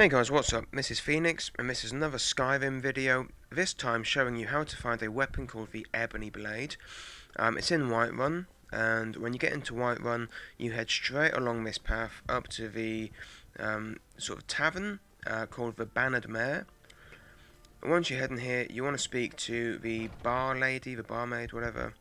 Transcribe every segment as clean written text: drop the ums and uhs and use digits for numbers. Hey guys, what's up? Mrs. Phoenix, and this is another Skyrim video, this time showing you how to find a weapon called the Ebony Blade. It's in Whiterun, and when you get into Whiterun, you head straight along this path up to the sort of tavern called the Bannered Mare. Once you head in here, you want to speak to the bar lady, the barmaid, whatever.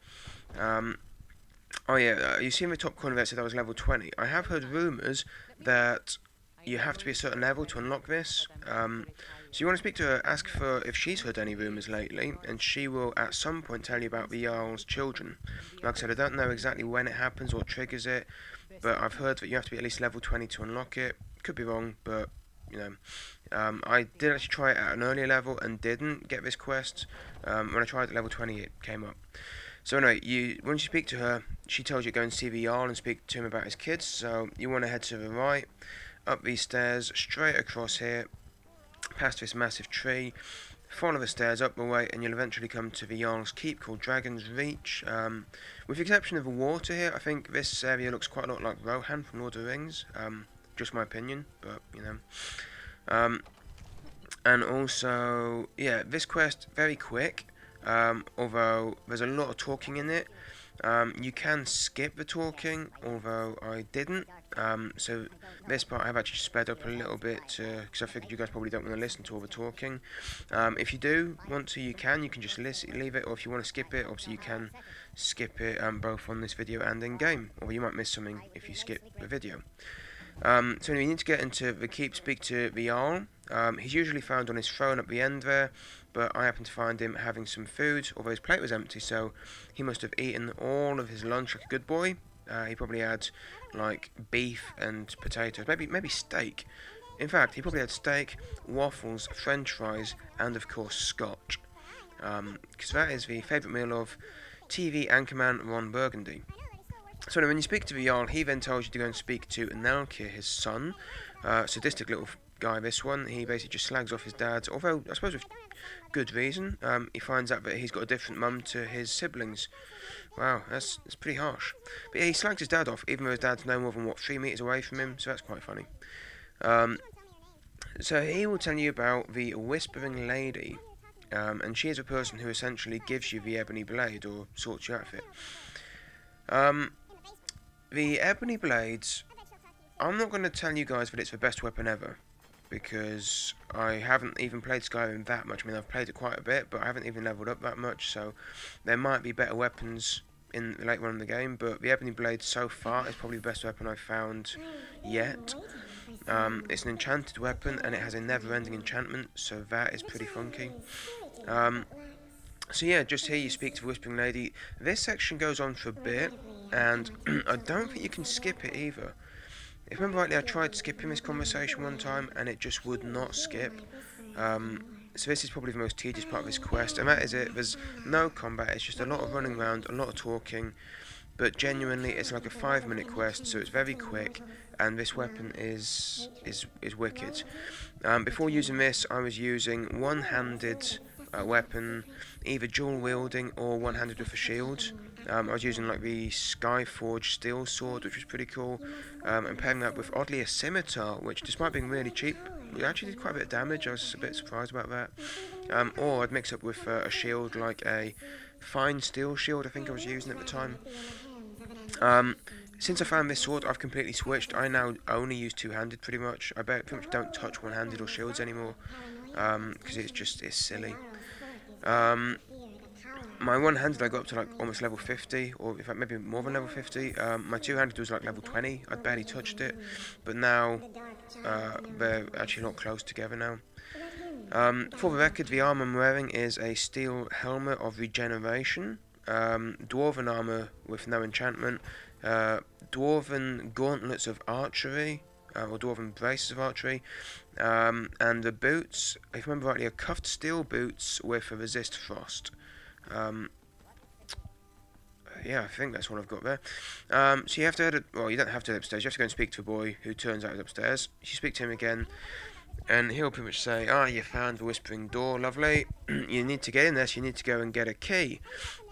Oh yeah, you see in the top corner there, so that was level 20. I have heard rumours that you have to be a certain level to unlock this, so you want to speak to her, ask for if she's heard any rumours lately, and she will at some point tell you about the Jarl's children. Like I said, I don't know exactly when it happens or triggers it, but I've heard that you have to be at least level 20 to unlock it. Could be wrong, but you know. I did actually try it at an earlier level and didn't get this quest. When I tried at level 20 it came up. So anyway, once you speak to her, she tells you to go and see the Jarl and speak to him about his kids, so you want to head to the right, up these stairs, straight across here, past this massive tree, follow the stairs up the way, and you'll eventually come to the Jarl's Keep called Dragon's Reach. With the exception of the water here, I think this area looks quite a lot like Rohan from Lord of the Rings. Just my opinion, but you know. And also, yeah, this quest, very quick, although there's a lot of talking in it. You can skip the talking, although I didn't. So this part I've actually sped up a little bit because I figured you guys probably don't want to listen to all the talking. If you do want to, you can just leave it, or if you want to skip it, obviously you can skip it both on this video and in game, or you might miss something if you skip the video. So anyway, you need to get into the keep, speak to the Jarl. He's usually found on his throne at the end there, but I happened to find him having some food, although his plate was empty, so he must have eaten all of his lunch like a good boy. He probably had like beef and potatoes, maybe steak. In fact, he probably had steak, waffles, French fries, and of course scotch, because that is the favourite meal of TV anchorman Ron Burgundy. So when you speak to the Jarl, he then tells you to go and speak to Nelkir, his son. Sadistic little guy, this one. He basically just slags off his dad, although I suppose with good reason. He finds out that he's got a different mum to his siblings. Wow, that's pretty harsh. But yeah, he slags his dad off, even though his dad's no more than, what, 3 meters away from him, so that's quite funny. So he will tell you about the Whispering Lady, and she is a person who essentially gives you the Ebony Blade, or sorts you out of it. The Ebony Blades, I'm not going to tell you guys that it's the best weapon ever, because I haven't even played Skyrim that much. I mean, I've played it quite a bit, but I haven't even leveled up that much, so there might be better weapons in the late run of the game, but the Ebony Blade so far is probably the best weapon I've found yet. It's an enchanted weapon, and it has a never-ending enchantment, so that is pretty funky. So yeah, just here you speak to the Whispering Lady. This section goes on for a bit, and I don't think you can skip it either. If I remember rightly, I tried skipping this conversation one time, and it just would not skip. So this is probably the most tedious part of this quest, and that is it. There's no combat, it's just a lot of running around, a lot of talking, but genuinely it's like a 5-minute quest, so it's very quick, and this weapon is wicked. Before using this, I was using one-handed weapon, either dual wielding or one-handed with a shield. I was using like the Skyforge steel sword, which was pretty cool, and pairing that with oddly a scimitar, which despite being really cheap, it actually did quite a bit of damage. I was a bit surprised about that. Or I'd mix up with a shield, like a fine steel shield I think I was using at the time. Since I found this sword, I've completely switched. I now only use two-handed pretty much. I pretty much don't touch one-handed or shields anymore, because it's silly. My one-handed I got up to like almost level 50, or in fact maybe more than level 50. My two-handed was like level 20, I barely touched it, but now they're actually not close together now. For the record, the armour I'm wearing is a steel helmet of regeneration, Dwarven armour with no enchantment, Dwarven gauntlets of archery, or Dwarven braces of archery, and the boots, if I remember rightly, are cuffed steel boots with a resist frost. Yeah, I think that's what I've got there. So you have to head, well, you don't have to head upstairs, you have to go and speak to a boy who turns out is upstairs. You speak to him again, and he'll pretty much say, ah, you found the Whispering Door, lovely. You need to get in there, so you need to go and get a key.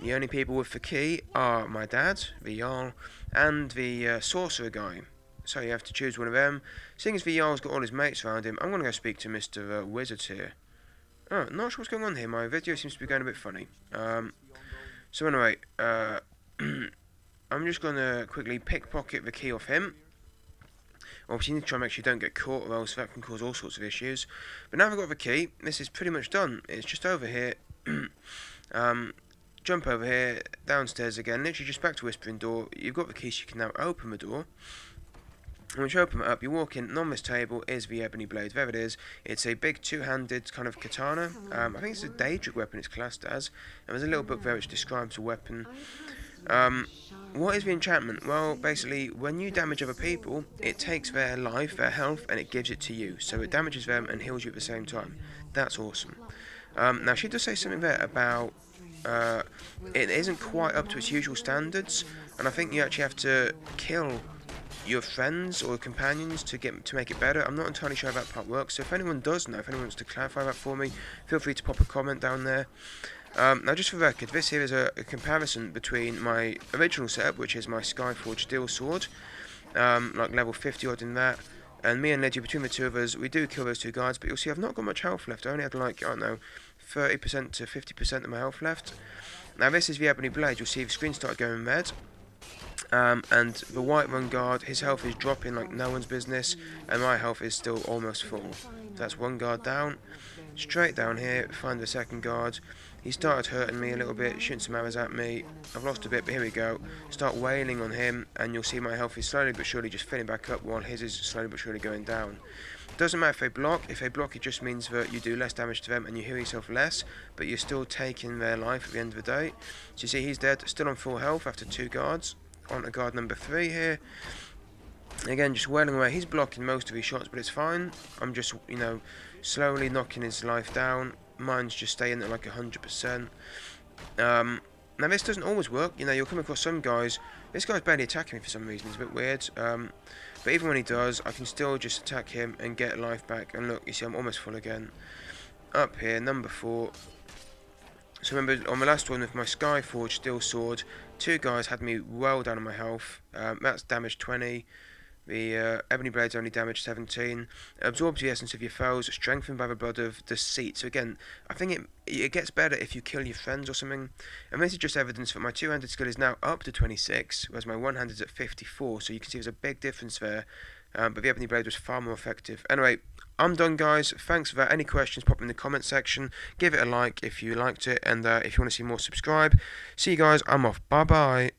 The only people with the key are my dad, the Jarl, and the sorcerer guy. So you have to choose one of them. Seeing as Yarl's got all his mates around him, I'm going to go speak to Mr. Wizards here. Oh, not sure what's going on here. My video seems to be going a bit funny. So anyway, I'm just going to quickly pickpocket the key off him. Obviously, you need to try and make sure you don't get caught, or else that can cause all sorts of issues. But now I've got the key, this is pretty much done. It's just over here. Jump over here, downstairs again, literally just back to Whispering Door. You've got the key, so you can now open the door. And once you open it up, you walk in, and on this table is the Ebony Blade. There it is. It's a big two-handed kind of katana. I think it's a Daedric weapon it's classed as. And there's a little book there which describes the weapon. What is the enchantment? Well, basically, when you damage other people, it takes their life, their health, and it gives it to you. So it damages them and heals you at the same time. That's awesome. Now, she does say something there about... it isn't quite up to its usual standards, and I think you actually have to kill your friends or companions to make it better. I'm not entirely sure how that part works, so if anyone does know, if anyone wants to clarify that for me, feel free to pop a comment down there. Now, just for record, this here is a comparison between my original setup, which is my Skyforge steel sword, like level 50 odd in that, and me and Ledger, between the two of us, we do kill those two guards, but you'll see I've not got much health left. I only had, like, I don't know, 30% to 50% of my health left. Now this is the Ebony Blade. You'll see the screen started going red, and the Whiterun guard, his health is dropping like no one's business, and my health is still almost full. That's one guard down. Straight down here, find the second guard. He started hurting me a little bit, shooting some arrows at me. I've lost a bit, but here we go. Start wailing on him, and you'll see my health is slowly but surely just filling back up, while his is slowly but surely going down. Doesn't matter if they block. If they block, it just means that you do less damage to them and you heal yourself less, but you're still taking their life at the end of the day. So you see he's dead, still on full health after two guards. On to guard number three here. Again, just wailing away. He's blocking most of his shots, but it's fine. I'm just, you know, slowly knocking his life down. Mine's just staying at like 100%. Now this doesn't always work. You know, you'll come across some guys. This guy's barely attacking me for some reason. It's a bit weird. But even when he does, I can still just attack him and get life back. And look, you see, I'm almost full again. Up here, number four. So remember, on the last one with my Skyforge steel sword, two guys had me well down on my health. That's damage 20. The Ebony Blade's only damage 17. Absorbs the essence of your foes, strengthened by the blood of deceit. So again, I think it gets better if you kill your friends or something. And this is just evidence that my two-handed skill is now up to 26, whereas my one-handed's at 54. So you can see there's a big difference there. But the Ebony Blade was far more effective. Anyway, I'm done, guys. Thanks for that. Any questions, pop in the comment section. Give it a like if you liked it. And if you want to see more, subscribe. See you guys. I'm off. Bye-bye.